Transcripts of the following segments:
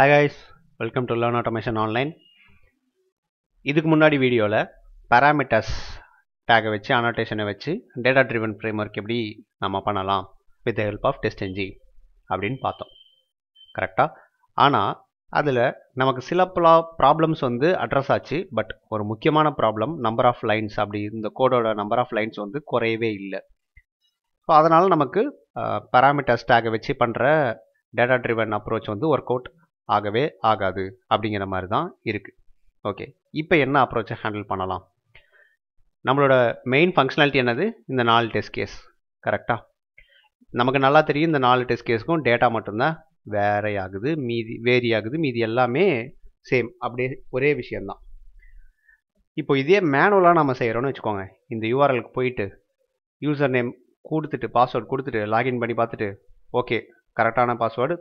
Hi guys, welcome to Learn Automation Online. இதுக்கு முன்னாடி வீடியோல parameters tag வச்சு annotation வச்சு data driven framework எப்படி நாம பண்ணலாம் with the help of TestNG அப்படினு பார்த்தோம். கரெக்ட்டா? ஆனா அதுல நமக்கு சில problems வந்து address ஆச்சு, but ஒரு முக்கியமான problem number of lines அப்படி இந்த கோடோட number of lines வந்து குறையவே இல்ல. சோ அதனால நமக்கு parameters tag வச்சு பண்ற data driven approach வந்து workout ஆகவே ஆகாது அப்படிங்கிற மாதிரி தான் இருக்கு. ஓகே, இப்போ என்ன அப்ரோச்சை ஹேண்டில் பண்ணலாம்? நம்மளோட மெயின் ஃபங்க்ஷனாலிட்டி என்னது? இந்த 4 டெஸ்ட் கேஸ். கரெக்ட்டா? நமக்கு நல்லா தெரியும் இந்த 4 டெஸ்ட் கேஸ்க்கும் டேட்டா மட்டும்தான் வேரி ஆகுது மீதி எல்லாமே சேம், அப்படியே ஒரே விஷயம்தான். இப்போ இதே மேனுவலாக நம்ம செய்கிறோன்னு வச்சுக்கோங்க. இந்த யூஆர்எலுக்கு போயிட்டு யூசர் நேம் கொடுத்துட்டு பாஸ்வேர்டு கொடுத்துட்டு லாகின் பண்ணி பார்த்துட்டு ஓகே கரெக்டான பாஸ்வேர்டு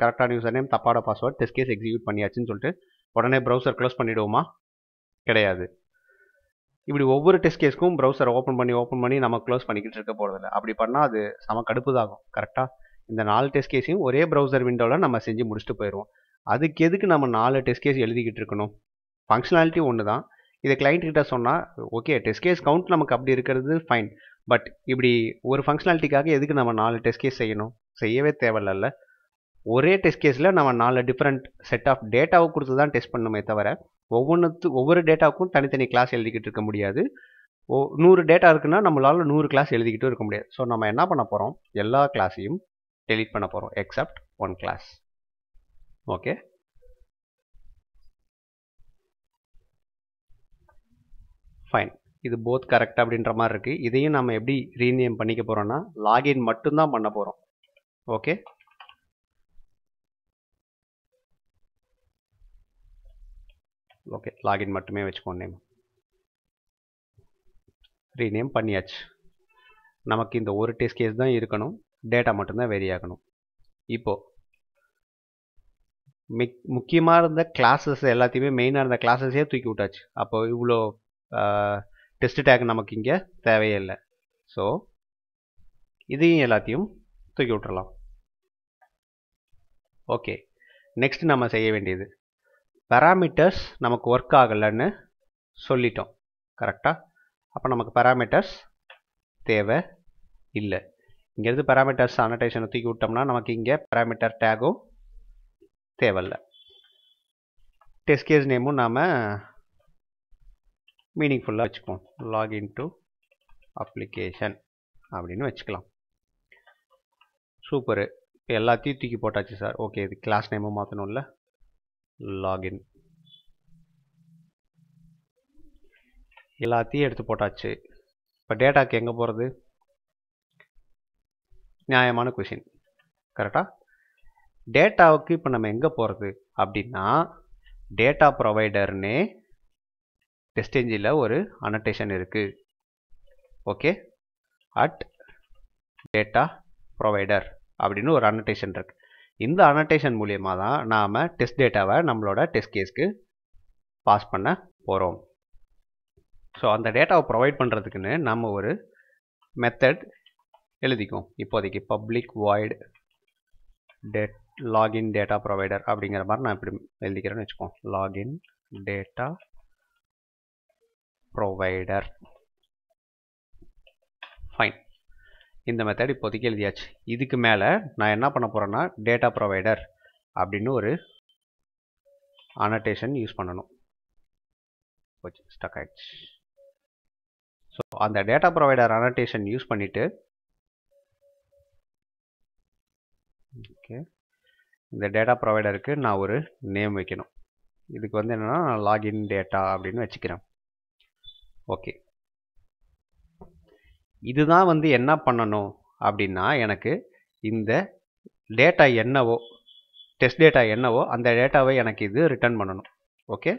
கரெக்டான யூசர் நேம் தப்பான பாஸ்வேர்டு டெஸ்ட் கேஸ் எக்ஸிக்யூட் பண்ணியாச்சுன்னு சொல்லிட்டு உடனே ப்ரௌசர் க்ளோஸ் பண்ணிவிடுவோமா? கிடையாது. இப்படி ஒவ்வொரு டெஸ்ட் கேஸ்க்கும் ப்ரௌசரை ஓப்பன் பண்ணி நம்ம க்ளோஸ் பண்ணிக்கிட்டு இருக்க போகிறதில்ல. அப்படி பண்ணால் அது நம்ம கடுப்புதாகும். கரெக்டாக இந்த 4 டெஸ்ட் கேஸையும் ஒரே ப்ரௌசர் விண்டோவில் நம்ம செஞ்சு முடிச்சுட்டு போயிடுவோம். அதுக்கு எதுக்கு நம்ம 4 டெஸ்ட் கேஸ் எழுதிக்கிட்டு இருக்கணும்? ஃபங்க்ஷனாலிட்டி ஒன்று தான். இதை கிளைண்ட்டுக்கிட்ட சொன்னால் ஓகே டெஸ்ட் கேஸ் கவுண்ட் நமக்கு அப்படி இருக்கிறது ஃபைன், பட் இப்படி ஒரு ஃபங்க்ஷனாலிட்டிக்காக எதுக்கு நம்ம 4 டெஸ்ட் கேஸ் செய்யணும்? செய்யவே தேவையில்ல. ஒரே டெஸ்ட் கேஸில் நம்ம 4 டிஃப்ரெண்ட் செட் ஆஃப் டேட்டாவை கொடுத்து தான் டெஸ்ட் பண்ணணுமே தவிர ஒவ்வொரு டேட்டாவுக்கும் தனித்தனி கிளாஸ் எழுதிக்கிட்டு இருக்க முடியாது. 100 டேட்டா இருக்குன்னா நம்மளால் 100 கிளாஸ் எழுதிக்கிட்டும் இருக்க முடியாது. ஸோ நம்ம என்ன பண்ண போகிறோம்? எல்லா கிளாஸையும் டெலீட் பண்ண போகிறோம் எக்ஸப்ட் 1 கிளாஸ். Okay, fine. இது போத் கரெக்ட் அப்படின்ற மாதிரி இருக்குது. இதையும் நம்ம எப்படி ரீநேம் பண்ணிக்க போகிறோன்னா லாகின் மட்டும்தான் பண்ண போகிறோம். ஓகே, ஓகே லாகின் மட்டுமே வச்சுக்கோ. நேம் ரீநேம் பண்ணியாச்சு. நமக்கு இந்த ஒரு டெஸ்ட் கேஸ் தான் இருக்கணும், டேட்டா மட்டும்தான் வேரி ஆகணும். இப்போது முக்கியமாக இருந்த கிளாஸஸ் எல்லாத்தையுமே மெயினாக இருந்த கிளாஸஸே தூக்கி விட்டாச்சு. அப்போ இவ்வளோ டெஸ்ட் டேக் நமக்கு இங்கே தேவையே இல்லை. ஸோ இதையும் எல்லாத்தையும் தூக்கி விட்டுறலாம். ஓகே, நெக்ஸ்ட் நம்ம செய்ய வேண்டியது பேராமீட்டர்ஸ் நமக்கு ஒர்க் ஆகலைன்னு சொல்லிட்டோம். கரெக்டாக? அப்போ நமக்கு பேராமீட்டர்ஸ் தேவை இல்லை. இங்கேருந்து பேராமீட்டர்ஸ் அனோடேஷனை தூக்கி விட்டோம்னா நமக்கு இங்கே பேராமீட்டர் டேகும் தேவையில்லை. டெஸ்ட் கேஸ் நேமும் நாம் மீனிங்ஃபுல்லாக வச்சுக்குவோம். லாகின் டு அப்ளிகேஷன் அப்படின்னு வச்சுக்கலாம். சூப்பரு. இப்போ எல்லாத்தையும் தூக்கி போட்டாச்சு சார். ஓகே, இது கிளாஸ் நேமும் மாற்றணும்ல. லாகின் எல்லாத்தையும் எடுத்து போட்டாச்சு. இப்போ டேட்டாக்கு எங்கே போகிறது? நியாயமான கொஷின். கரெக்டாக? டேட்டாவுக்கு இப்போ நம்ம எங்கே போகிறது அப்படின்னா டேட்டா ப்ரொவைடர்னே TestNG-ல ஒரு அனோடேஷன் இருக்குது. ஓகே, அட் டேட்டா ப்ரொவைடர் அப்படின்னு ஒரு அனோடேஷன் இருக்குது. இந்த அனோடேஷன் மூலியமாக தான் நாம் டெஸ்ட் டேட்டாவை நம்மளோட டெஸ்ட் கேஸ்க்கு பாஸ் பண்ண போகிறோம். ஸோ அந்த டேட்டாவை ப்ரொவைட் பண்ணுறதுக்குன்னு நம்ம ஒரு மெத்தட் எழுதிக்குவோம். இப்போதைக்கு public void login data provider அப்படிங்கிற மாதிரி நான் இப்படி எழுதிக்கிறேன்னு வச்சுக்கோம். Login data provider. ஃபைன், இந்த மெத்தட் இப்போதைக்கு எழுதியாச்சு. இதுக்கு மேலே நான் என்ன பண்ண போகிறேன்னா டேட்டா ப்ரொவைடர் அப்படின்னு ஒரு அனோடேஷன் யூஸ் பண்ணணும். ஓகே, ஸ்டக் ஆகிடுச்சு. ஸோ அந்த டேட்டா ப்ரொவைடர் அனோடேஷன் யூஸ் பண்ணிவிட்டு ஓகே இந்த டேட்டா ப்ரொவைடருக்கு நான் ஒரு நேம் வைக்கணும். இதுக்கு வந்து என்னென்னா லாகின் டேட்டா அப்படின்னு வச்சுக்கிறேன். ஓகே, இதுதான் வந்து என்ன பண்ணணும் அப்படின்னா எனக்கு இந்த டேட்டா என்னவோ டெஸ்ட் டேட்டா என்னவோ அந்த டேட்டாவை எனக்கு இது ரிட்டர்ன் பண்ணணும். ஓகே,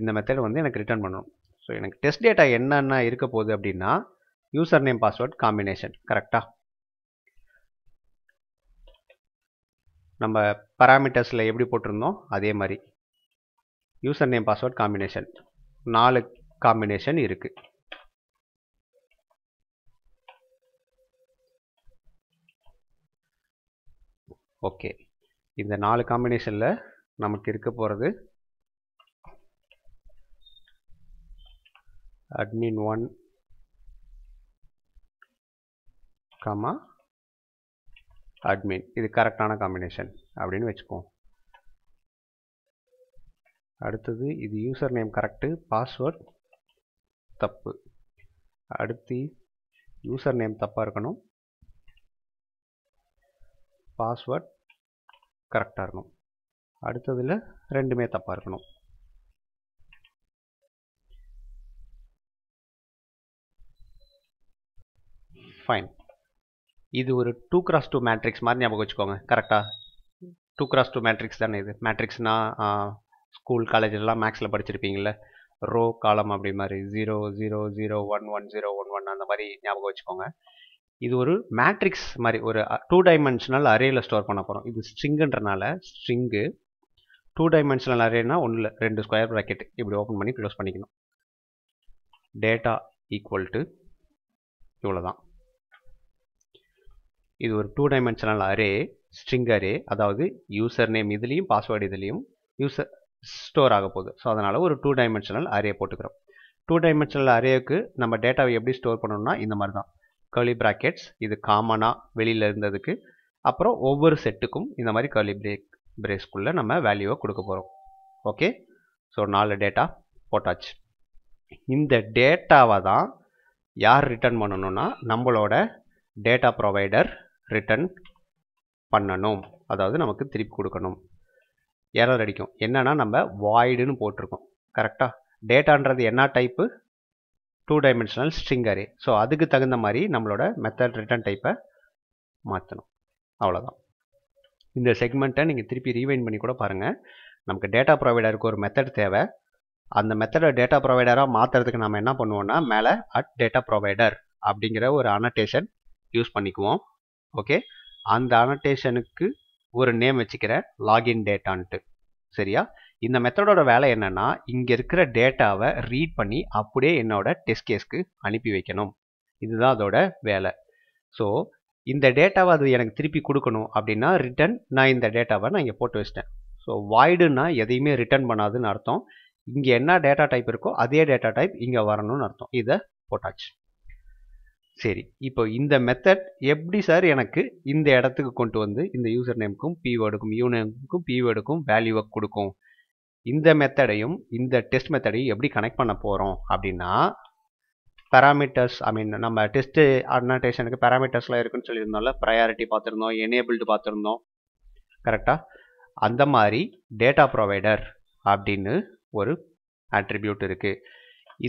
இந்த மெத்தட் வந்து எனக்கு ரிட்டர்ன் பண்ணணும். ஸோ எனக்கு டெஸ்ட் டேட்டா என்னென்ன இருக்க போகுது அப்படின்னா யூசர் நேம் பாஸ்வேர்ட் காம்பினேஷன். கரெக்டாக? நம்ம பேராமீட்டர்ஸில் எப்படி போட்டிருந்தோம் அதே மாதிரி user name password combination 4 combination இருக்குது. ஓகே, இந்த நாலு காம்பினேஷனில் நமக்கு இருக்க போகிறது admin1, admin. இது கரெக்டான காம்பினேஷன் அப்படின்னு வச்சுக்கோம். அடுத்தது இது யூசர் நேம் கரெக்டு, பாஸ்வேர்ட் தப்பு. அடுத்து யூசர் நேம் தப்பாக இருக்கணும், பாஸ்வேர்ட் கரெக்டாக இருக்கணும். அடுத்ததில் ரெண்டுமே தப்பாக இருக்கணும். ஃபைன். இது ஒரு 2x2 மேட்ரிக்ஸ் மாதிரி ஞாபகம் வச்சுக்கோங்க. கரெக்டாக 2x2 மேட்ரிக்ஸ் தானே. இது மேட்ரிக்ஸ்னால் ஸ்கூல் காலேஜ் எல்லாம் மேக்ஸில் படிச்சிருப்பீங்கள, ரோ காலம் அப்படி மாதிரி 0 0 0 1 1 0 1 1 அந்த மாதிரி ஞாபகம் வச்சுக்கோங்க. இது ஒரு மேட்ரிக்ஸ் மாதிரி ஒரு 2 டைமென்ஷனல் அரேயில் ஸ்டோர் பண்ண போகிறோம். இது ஸ்ட்ரிங்குன்றனால ஸ்ட்ரிங்கு 2 டைமென்ஷனல் அரேனா ஒன்றில் 2 ஸ்கொயர் ப்ராக்கெட் இப்படி ஓப்பன் பண்ணி க்ளோஸ் பண்ணிக்கணும். டேட்டா ஈக்குவல் டு இவ்வளோதான். இது ஒரு 2 டைமென்ஷனல் அரே, ஸ்ட்ரிங் அரே. அதாவது யூசர் நேம் இதுலேயும் பாஸ்வேர்டு இதுலேயும் யூசர் ஸ்டோர் ஆக போகுது. ஸோ அதனால் ஒரு 2 டைமென்ஷனல் அரே போட்டுக்கிறோம். 2 டைமென்ஷனல் அரேவுக்கு நம்ம டேட்டாவை எப்படி ஸ்டோர் பண்ணணும்னா இந்த மாதிரி தான். கர்லி ப்ராக்கெட்ஸ், இது காமனாக வெளியில் இருந்ததுக்கு. அப்புறம் ஒவ்வொரு செட்டுக்கும் இந்த மாதிரி கர்லி பிரேஸ்க்குள்ளே நம்ம வேல்யூவை கொடுக்க போகிறோம். ஓகே, ஸோ 4 டேட்டா போட்டாச்சு. இந்த டேட்டாவை தான் யார் ரிட்டர்ன் பண்ணணும்னா நம்மளோட டேட்டா ப்ரொவைடர் ரிட்டர்ன் பண்ணணும். அதாவது நமக்கு திருப்பி கொடுக்கணும். எரர் அடிக்கும். என்னன்னா நம்ம வாய்டுன்னு போட்டிருக்கோம். கரெக்டாக டேட்டான்றது என்ன type? 2 dimensional string array. So அதுக்கு தகுந்த மாதிரி நம்மளோட மெத்தட் ரிட்டர்ன் டைப்பை மாற்றணும். அவ்வளோதான். இந்த செக்மெண்ட்டை நீங்கள் திருப்பி ரீவைண்ட் பண்ணி கூட பாருங்கள். நமக்கு டேட்டா ப்ரொவைடருக்கு ஒரு மெத்தட் தேவை. அந்த மெத்தடை டேட்டா ப்ரொவைடராக மாற்றுறதுக்கு நம்ம என்ன பண்ணுவோம்னா மேலே @dataprovider அப்படிங்கிற ஒரு அனோடேஷன் யூஸ் பண்ணிக்குவோம். ஓகே, அந்த அனோடேஷனுக்கு ஒரு நேம் வச்சுக்கிறேன், லாகின் டேட்டான்ட்டு. சரியா? இந்த மெத்தடோட வேலை என்னன்னா இங்கே இருக்கிற டேட்டாவை ரீட் பண்ணி அப்படியே என்னோட டெஸ்ட் கேஸ்க்கு அனுப்பி வைக்கணும். இதுதான் அதோட வேலை. ஸோ இந்த டேட்டாவை அது எனக்கு திருப்பி கொடுக்கணும் அப்படின்னா ரிட்டர்ன், நான் இந்த டேட்டாவை நான் இங்கே போட்டு வச்சிட்டேன். ஸோ வாய்டுன்னா எதையுமே ரிட்டர்ன் பண்ணாதுன்னு அர்த்தம். இங்கே என்ன டேட்டா டைப் இருக்கோ அதே டேட்டா டைப் இங்கே வரணும்னு அர்த்தம். இதை போட்டாச்சு. சரி, இப்போ இந்த மெத்தட் எப்படி சார் எனக்கு இந்த இடத்துக்கு கொண்டு வந்து இந்த யூசர் நேமுக்கும் பீவேர்டுக்கும் யூநேமுக்கும் பீவேர்டுக்கும் வேல்யூவை கொடுக்கும்? இந்த மெத்தடையும் இந்த டெஸ்ட் மெத்தடையும் எப்படி கனெக்ட் பண்ண போகிறோம் அப்படின்னா பேராமீட்டர்ஸ், ஐ மீன் நம்ம டெஸ்ட்டு அனோடேஷனுக்கு பேராமீட்டர்ஸ்லாம் இருக்குன்னு சொல்லியிருந்தோம்ல, ப்ரையாரிட்டி பார்த்துருந்தோம், எனேபிள்டு பார்த்துருந்தோம். கரெக்டாக அந்த மாதிரி டேட்டா ப்ரொவைடர் அப்படின்னு ஒரு ஆட்ரிபியூட் இருக்குது.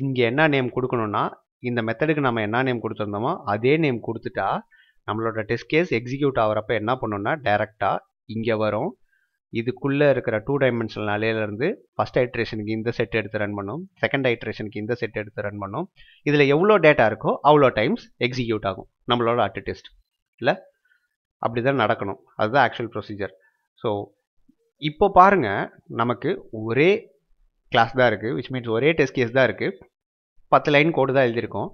இங்கே என்ன நேம் கொடுக்கணுன்னா இந்த மெத்தடுக்கு நம்ம என்ன நேம் கொடுத்துருந்தோமோ அதே நேம் கொடுத்துட்டா நம்மளோட டெஸ்ட் கேஸ் எக்ஸிக்யூட் ஆகிறப்ப என்ன பண்ணணும்னா டைரெக்டாக இங்கே வரும். இதுக்குள்ளே இருக்கிற 2 டைமென்ஷனல் அலையிலேருந்து ஃபஸ்ட் ஐட்ரேஷனுக்கு இந்த செட் எடுத்து ரன் பண்ணும், செகண்ட் ஐட்ரேஷனுக்கு இந்த செட் எடுத்து ரன் பண்ணும். இதில் எவ்வளோ டேட்டா இருக்கோ அவ்வளோ டைம்ஸ் எக்ஸிக்யூட் ஆகும் நம்மளோட அட் டெஸ்ட். இல்லை அப்படி தான் நடக்கணும். அதுதான் ஆக்சுவல் ப்ரொசீஜர். ஸோ இப்போ பாருங்கள், நமக்கு ஒரே கிளாஸ் தான் இருக்குது, விச் மீன்ஸ் ஒரே டெஸ்ட் கேஸ் தான் இருக்குது. 10 லைன் கோடு தான் எழுதியிருக்கோம்.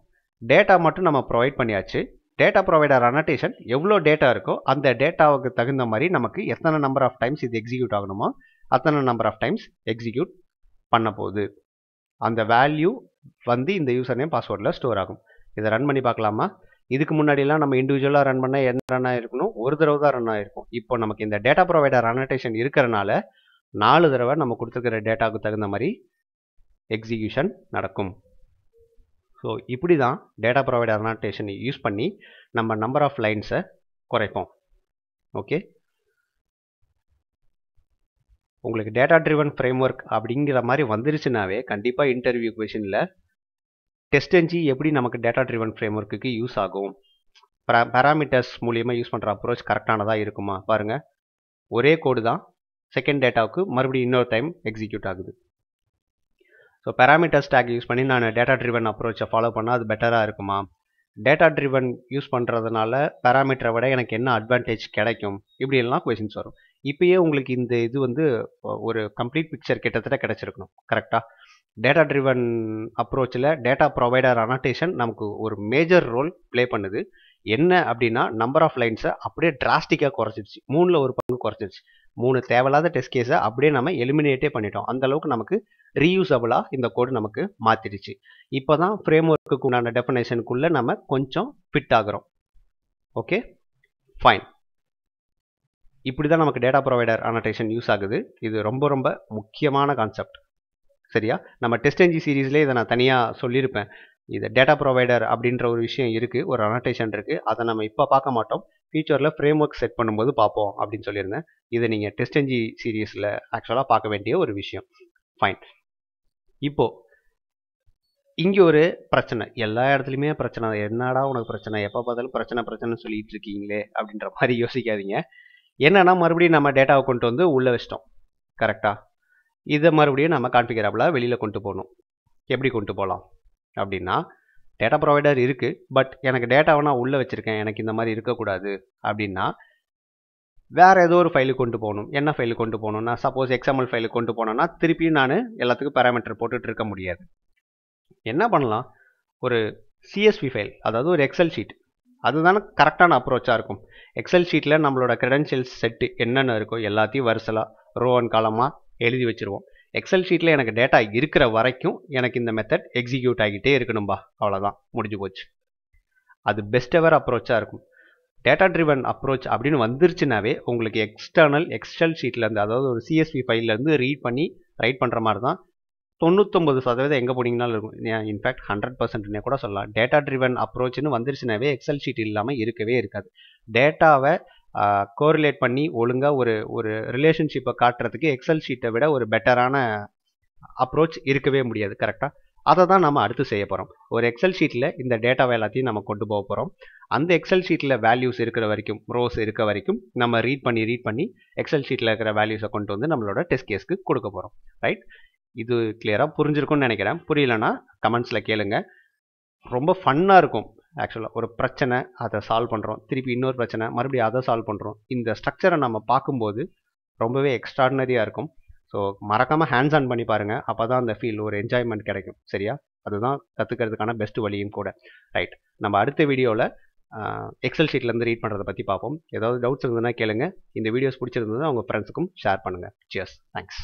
டேட்டா மட்டும் நம்ம ப்ரொவைட் பண்ணியாச்சு. டேட்டா ப்ரொவைடர் அனோடேஷன் எவ்வளோ டேட்டா இருக்கோ அந்த டேட்டாவுக்கு தகுந்த மாதிரி நமக்கு எத்தனை நம்பர் ஆஃப் டைம்ஸ் இது எக்ஸிக்யூட் ஆகணுமோ அத்தனை நம்பர் ஆஃப் டைம்ஸ் எக்ஸிக்யூட் பண்ண போகுது. அந்த வேல்யூ வந்து இந்த யூசர் நேம் பாஸ்வேர்டில் ஸ்டோர் ஆகும். இதை ரன் பண்ணி பார்க்கலாமா? இதுக்கு முன்னாடிலாம் நம்ம இண்டிவிஜுவலாக ரன் பண்ணால் என்ன ரன் ஆகிருக்கணும்? ஒரு தடவை தான் ரன் ஆகிருக்கும். இப்போ நமக்கு இந்த டேட்டா ப்ரொவைடர் அனோடேஷன் இருக்கிறனால 4 தடவை நம்ம கொடுத்துருக்கிற டேட்டாவுக்கு தகுந்த மாதிரி எக்ஸிக்யூஷன் நடக்கும். ஸோ இப்படி தான் டேட்டா ப்ரொவைடர் அனோடேஷனை யூஸ் பண்ணி நம்ம நம்பர் ஆஃப் லைன்ஸை குறைப்போம். ஓகே, உங்களுக்கு டேட்டா ட்ரிவன் ஃப்ரேம் ஒர்க் அப்படிங்கிற மாதிரி வந்துருச்சுனாவே கண்டிப்பாக இன்டர்வியூ கொஷினில் TestNG எப்படி நமக்கு டேட்டா ட்ரிவன் ஃப்ரேம் ஒர்க்குக்கு யூஸ் ஆகும், பேராமீட்டர்ஸ் மூலியமாக யூஸ் பண்ணுற அப்ரோச் கரெக்டானதாக இருக்குமா பாருங்கள். ஒரே கோடு தான், செகண்ட் டேட்டாவுக்கு மறுபடியும் இன்னொரு டைம் எக்ஸிக்யூட் ஆகுது. ஸோ பேராமீட்டர்ஸ் டேக் யூஸ் பண்ணி நான் டேட்டா ட்ரிவன் அப்ரோச்சை ஃபாலோ பண்ணால் அது பெட்டராக இருக்குமா? டேட்டா ட்ரிவன் யூஸ் பண்ணுறதுனால பேராமீட்டரை விட எனக்கு என்ன அட்வான்டேஜ் கிடைக்கும்? இப்படியெல்லாம் கொஷின்ஸ் வரும். இப்போயே உங்களுக்கு இந்த இது வந்து ஒரு கம்ப்ளீட் பிக்சர் கிட்டத்தட்ட கிடச்சிருக்கணும். கரெக்டாக டேட்டா ட்ரிவன் அப்ரோச்சில் டேட்டா ப்ரொவைடர் அனோடேஷன் நமக்கு ஒரு மேஜர் ரோல் ப்ளே பண்ணுது. என்ன அப்படின்னா நம்பர் ஆஃப் லைன்ஸை அப்படியே டிராஸ்டிக்காக குறைச்சிடுச்சு, 3ல் 1 பங்கு குறைச்சிடுச்சு. 3 தேவையில்லாத டெஸ்ட் கேஸை அப்படியே நம்ம எலிமினேட்டே பண்ணிட்டோம். அந்த அளவுக்கு நமக்கு ரீயூசபிளாக இந்த கோடு நமக்கு மாற்றிடுச்சு. இப்போ தான் ஃப்ரேம் ஒர்க்குக்கு உண்டான டெஃபினேஷனுக்குள்ளே நம்ம கொஞ்சம் ஃபிட் ஆகிறோம். Okay fine. இப்படி தான் நமக்கு டேட்டா ப்ரொவைடர் அனோடேஷன் யூஸ் ஆகுது. இது ரொம்ப ரொம்ப முக்கியமான கான்செப்ட், சரியா? நம்ம டெஸ்ட்என்ஜி சீரீஸ்லேயே இதை நான் தனியாக சொல்லியிருப்பேன். இது டேட்டா ப்ரொவைடர் அப்படின்ற ஒரு விஷயம் இருக்குது, ஒரு அனோடேஷன் இருக்குது. அதை நம்ம இப்போ பார்க்க மாட்டோம், ஃபியூச்சரில் ஃப்ரேம் ஒர்க் செட் பண்ணும்போது பார்ப்போம் அப்படின்னு சொல்லியிருந்தேன். இதை நீங்கள் டெஸ்ட்என்ஜி சீரீஸில் ஆக்சுவலாக பார்க்க வேண்டிய ஒரு விஷயம். ஃபைன். இப்போது இங்கே ஒரு பிரச்சனை, எல்லா இடத்துலையுமே பிரச்சனை. என்னடா உனக்கு பிரச்சனை, எப்போ பார்த்தாலும் பிரச்சனை பிரச்சனைன்னு சொல்லிட்டு இருக்கீங்களே அப்படின்ற மாதிரி யோசிக்காதீங்க. என்னன்னா மறுபடியும் நம்ம டேட்டாவை கொண்டு வந்து உள்ளே வச்சிட்டோம், கரெக்டாக? இதை மறுபடியும் நம்ம கான்ஃபிகரபிளாக வெளியில் கொண்டு போகணும். எப்படி கொண்டு போகலாம் அப்படின்னா, டேட்டா ப்ரொவைடர் இருக்குது, பட் எனக்கு டேட்டாவை நான் உள்ளே வச்சுருக்கேன், எனக்கு இந்த மாதிரி இருக்கக்கூடாது அப்படின்னா வேறு ஏதோ ஒரு ஃபைலுக்கு கொண்டு போகணும். என்ன ஃபைலுக்கு கொண்டு போகணும்னா, சப்போஸ் எக்ஸ்எம்எல் ஃபைலுக்கு கொண்டு போனோன்னா திருப்பியும் நான் எல்லாத்துக்கும் பேராமீட்டர் போட்டுகிட்டு இருக்க முடியாது. என்ன பண்ணலாம், ஒரு சிஎஸ்வி ஃபைல், அதாவது ஒரு எக்ஸல் ஷீட். அதுதானே கரெக்டான அப்ரோச்சாக இருக்கும். எக்ஸல் ஷீட்டில் நம்மளோட கிரெடென்ஷியல்ஸ் செட்டு என்னென்ன இருக்கோ எல்லாத்தையும் வரிசலாக ரோவன் காலமாக எழுதி வச்சுருவோம். எக்ஸல் ஷீட்டில் எனக்கு டேட்டா இருக்கிற வரைக்கும் எனக்கு இந்த மெத்தட் எக்ஸிக்யூட் ஆகிட்டே இருக்கணும்பா, அவ்வளோதான், முடிஞ்சு போச்சு. அது பெஸ்ட் எவர் அப்ரோச்சாக இருக்கும். டேட்டா ட்ரிவன் அப்ரோச் அப்படின்னு வந்துருச்சுனாவே உங்களுக்கு எக்ஸ்டர்னல் எக்ஸல் ஷீட்லேருந்து, அதாவது ஒரு சிஎஸ்வி ஃபைல்லேருந்து ரீட் பண்ணி ரைட் பண்ணுற மாதிரி தான் 99% எங்கே போனீங்கனாலும் இருக்கும். இன்ஃபேக்ட் 100%னே கூட சொல்லலாம். டேட்டா ட்ரிவன் அப்ரோச்னு வந்துருச்சுனாவே எக்ஸல் ஷீட் இல்லாமல் இருக்கவே இருக்காது. டேட்டாவை கோரிலேட் பண்ணி ஒழுங்காக ஒரு ஒரு ரிலேஷன்ஷிப்பை காட்டுறதுக்கு எக்ஸல் ஷீட்டை விட ஒரு பெட்டரான அப்ரோச் இருக்கவே முடியாது, கரெக்டாக? அதை தான் நம்ம அடுத்து செய்ய போகிறோம். ஒரு எக்ஸல் ஷீட்டில் இந்த டேட்டாவை எல்லாத்தையும் நம்ம கொண்டு போக போகிறோம். அந்த எக்ஸல் ஷீட்டில் வேல்யூஸ் இருக்கிற வரைக்கும், ரோஸ் இருக்க வரைக்கும் நம்ம ரீட் பண்ணி எக்ஸல் ஷீட்டில் இருக்கிற வேல்யூஸை கொண்டு வந்து நம்மளோட டெஸ்ட் கேஸ்க்கு கொடுக்க போகிறோம், ரைட்? இது கிளியராக புரிஞ்சிருக்கும்னு நினைக்கிறேன். புரியலன்னா கமெண்ட்ஸில் கேளுங்க. ரொம்ப ஃபன்னாக இருக்கும் ஆக்சுவலாக. ஒரு பிரச்சனை, அதை சால்வ் பண்ணுறோம், திருப்பி இன்னொரு பிரச்சனை, மறுபடியும் அதை சால்வ் பண்ணுறோம். இந்த ஸ்ட்ரக்சரை நம்ம பார்க்கும்போது ரொம்பவே எக்ஸ்ட்ராடினரியாக இருக்கும். ஸோ மறக்காமல் ஹேண்ட்ஸ் ஆன் பண்ணி பாருங்கள். அப்போ தான் அந்த ஃபீல், ஒரு என்ஜாய்மெண்ட் கிடைக்கும், சரியா? அதுதான் கற்றுக்கிறதுக்கான பெஸ்ட் வழியும் கூட, ரைட்? நம்ம அடுத்த வீடியோவில் எக்ஸல் ஷீட்லேருந்து ரீட் பண்ணுறதை பற்றி பார்ப்போம். ஏதாவது டவுட்ஸ் இருந்ததுன்னா கேளுங்க. இந்த வீடியோஸ் பிடிச்சிருந்ததுன்னா உங்கள் ஃப்ரெண்ட்ஸுக்கும் ஷேர் பண்ணுங்கள். Cheers, thanks.